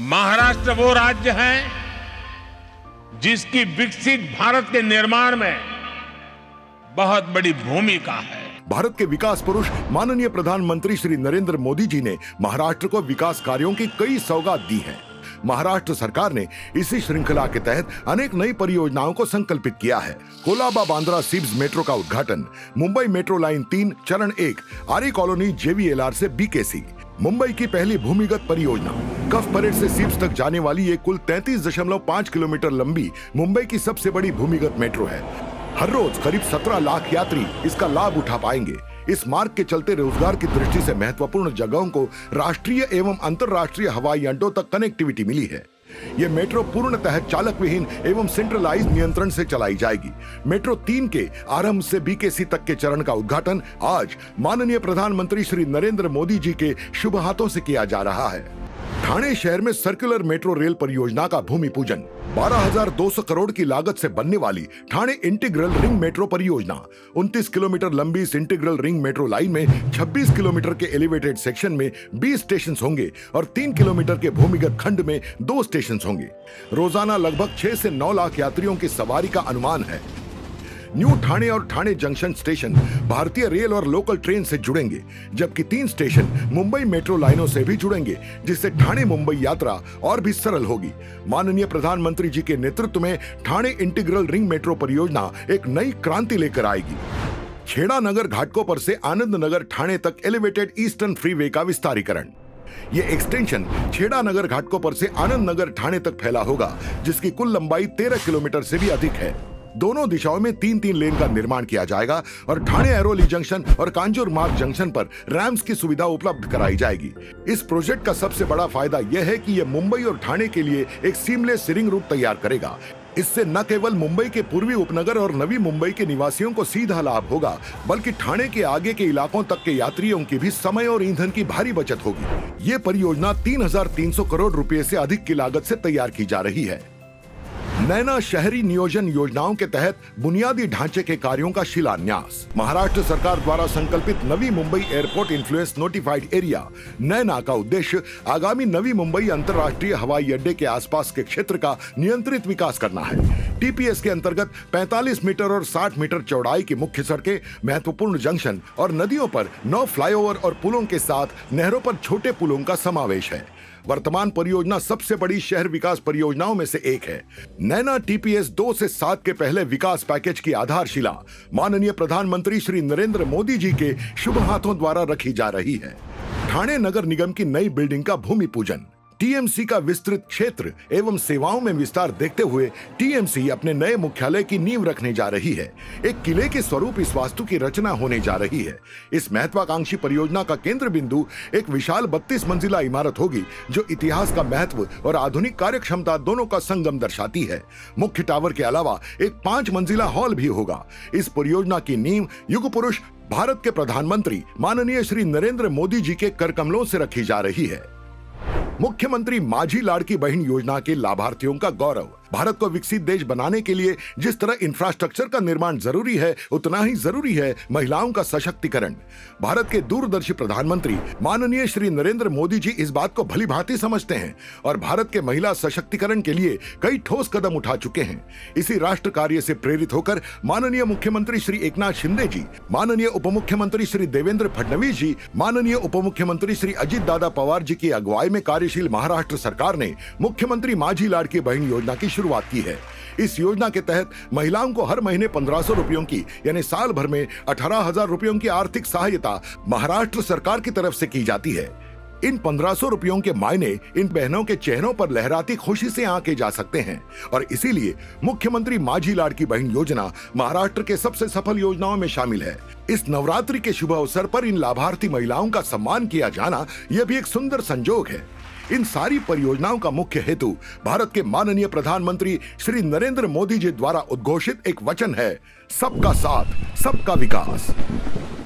महाराष्ट्र वो राज्य है जिसकी विकसित भारत के निर्माण में बहुत बड़ी भूमिका है। भारत के विकास पुरुष माननीय प्रधानमंत्री श्री नरेंद्र मोदी जी ने महाराष्ट्र को विकास कार्यों की कई सौगात दी है। महाराष्ट्र सरकार ने इसी श्रृंखला के तहत अनेक नई परियोजनाओं को संकल्पित किया है। कोलाबा बांद्रा सीबज मेट्रो का उद्घाटन, मुंबई मेट्रो लाइन 3 चरण 1 आरी कॉलोनी जेवीएलआर से बीकेसी, मुंबई की पहली भूमिगत परियोजना, कफ परेड से सीप्स तक जाने वाली ये कुल 33.5 किलोमीटर लंबी मुंबई की सबसे बड़ी भूमिगत मेट्रो है। हर रोज करीब 17 लाख यात्री इसका लाभ उठा पाएंगे। इस मार्ग के चलते रोजगार की दृष्टि से महत्वपूर्ण जगहों को राष्ट्रीय एवं अंतर्राष्ट्रीय हवाई अड्डों तक कनेक्टिविटी मिली है। ये मेट्रो पूर्णतः चालक विहीन एवं सेंट्रलाइज नियंत्रण से चलाई जाएगी। मेट्रो 3 के आरंभ से बीकेसी तक के चरण का उद्घाटन आज माननीय प्रधानमंत्री श्री नरेंद्र मोदी जी के शुभ हाथों से किया जा रहा है। ठाणे शहर में सर्कुलर मेट्रो रेल परियोजना का भूमि पूजन, 12,200 करोड़ की लागत से बनने वाली ठाणे इंटीग्रल रिंग मेट्रो परियोजना, 29 किलोमीटर लंबी इस इंटीग्रल रिंग मेट्रो लाइन में 26 किलोमीटर के एलिवेटेड सेक्शन में 20 स्टेशन होंगे और 3 किलोमीटर के भूमिगत खंड में 2 स्टेशन होंगे। रोजाना लगभग 6 से 9 लाख यात्रियों की सवारी का अनुमान है। न्यू ठाणे और ठाणे जंक्शन स्टेशन भारतीय रेल और लोकल ट्रेन से जुड़ेंगे, जबकि 3 स्टेशन मुंबई मेट्रो लाइनों से भी जुड़ेंगे, जिससे ठाणे मुंबई यात्रा और भी सरल होगी। माननीय प्रधानमंत्री जी के नेतृत्व में ठाणे इंटीग्रल रिंग मेट्रो परियोजना एक नई क्रांति लेकर आएगी। छेड़ा नगर घाटकोपर से आनंद नगर ठाणे तक एलिवेटेड ईस्टर्न फ्रीवे का विस्तारीकरण, ये एक्सटेंशन छेड़ा नगर घाटकोपर से आनंद नगर ठाणे तक फैला होगा, जिसकी कुल लंबाई 13 किलोमीटर से भी अधिक है। दोनों दिशाओं में 3-3 लेन का निर्माण किया जाएगा और ठाणे-एरोली जंक्शन और कांजूर मार्ग जंक्शन पर रैम्प्स की सुविधा उपलब्ध कराई जाएगी। इस प्रोजेक्ट का सबसे बड़ा फायदा यह है कि यह मुंबई और ठाणे के लिए एक सीमलेस रिंग रूट तैयार करेगा। इससे न केवल मुंबई के पूर्वी उपनगर और नवी मुंबई के निवासियों को सीधा लाभ होगा, बल्कि ठाणे के आगे के इलाकों तक के यात्रियों की भी समय और ईंधन की भारी बचत होगी। ये परियोजना 3,300 करोड़ रुपए से अधिक की लागत से तैयार की जा रही है। नैना शहरी नियोजन योजनाओं के तहत बुनियादी ढांचे के कार्यों का शिलान्यास, महाराष्ट्र सरकार द्वारा संकल्पित Navi Mumbai airport influence notified area नैना का उद्देश्य आगामी नवी मुंबई अंतर्राष्ट्रीय हवाई अड्डे के आसपास के क्षेत्र का नियंत्रित विकास करना है। टीपीएस के अंतर्गत 45 मीटर और 60 मीटर चौड़ाई की मुख्य सड़कें, महत्वपूर्ण जंक्शन और नदियों पर 9 फ्लाईओवर और पुलों के साथ नहरों पर छोटे पुलों का समावेश है। वर्तमान परियोजना सबसे बड़ी शहर विकास परियोजनाओं में से एक है। नैना टीपीएस 2 से 7 के पहले विकास पैकेज की आधारशिला माननीय प्रधानमंत्री श्री नरेंद्र मोदी जी के शुभ हाथों द्वारा रखी जा रही है। ठाणे नगर निगम की नई बिल्डिंग का भूमि पूजन, टीएमसी का विस्तृत क्षेत्र एवं सेवाओं में विस्तार देखते हुए टीएमसी अपने नए मुख्यालय की नींव रखने जा रही है। एक किले के स्वरूप इस वास्तु की रचना होने जा रही है। इस महत्वाकांक्षी परियोजना का केंद्र बिंदु एक विशाल 32 मंजिला इमारत होगी, जो इतिहास का महत्व और आधुनिक कार्यक्षमता दोनों का संगम दर्शाती है। मुख्य टावर के अलावा एक 5 मंजिला हॉल भी होगा। इस परियोजना की नींव युग पुरुष भारत के प्रधानमंत्री माननीय श्री नरेंद्र मोदी जी के कर कमलों से रखी जा रही है। मुख्यमंत्री माझी लाडकी बहीन योजना के लाभार्थियों का गौरव, भारत को विकसित देश बनाने के लिए जिस तरह इंफ्रास्ट्रक्चर का निर्माण जरूरी है, उतना ही जरूरी है महिलाओं का सशक्तिकरण। भारत के दूरदर्शी प्रधानमंत्री माननीय श्री नरेंद्र मोदी जी इस बात को भलीभांति समझते हैं और भारत के महिला सशक्तिकरण के लिए कई ठोस कदम उठा चुके हैं। इसी राष्ट्र कार्य से प्रेरित होकर माननीय मुख्यमंत्री श्री एकनाथ शिंदे जी, माननीय उप मुख्यमंत्री श्री देवेंद्र फडनवीस जी, माननीय उप मुख्यमंत्री श्री अजित दादा पवार जी की अगुवाई में कार्यशील महाराष्ट्र सरकार ने मुख्यमंत्री माझी लाडकी बहन योजना की शुरुआत की है। इस योजना के तहत महिलाओं को हर महीने 1500 रुपयों की यानी साल भर में 18,000 रुपयों की आर्थिक सहायता महाराष्ट्र सरकार की तरफ से की जाती है। इन 1500 रुपयों के मायने इन बहनों के चेहरों पर लहराती खुशी से आंके जा सकते हैं और इसीलिए मुख्यमंत्री माझी लाडकी बहन योजना महाराष्ट्र के सबसे सफल योजनाओं में शामिल है। इस नवरात्रि के शुभ अवसर पर इन लाभार्थी महिलाओं का सम्मान किया जाना यह भी एक सुंदर संजोग है। इन सारी परियोजनाओं का मुख्य हेतु भारत के माननीय प्रधानमंत्री श्री नरेंद्र मोदी जी द्वारा उद्घोषित एक वचन है, सबका साथ सबका विकास।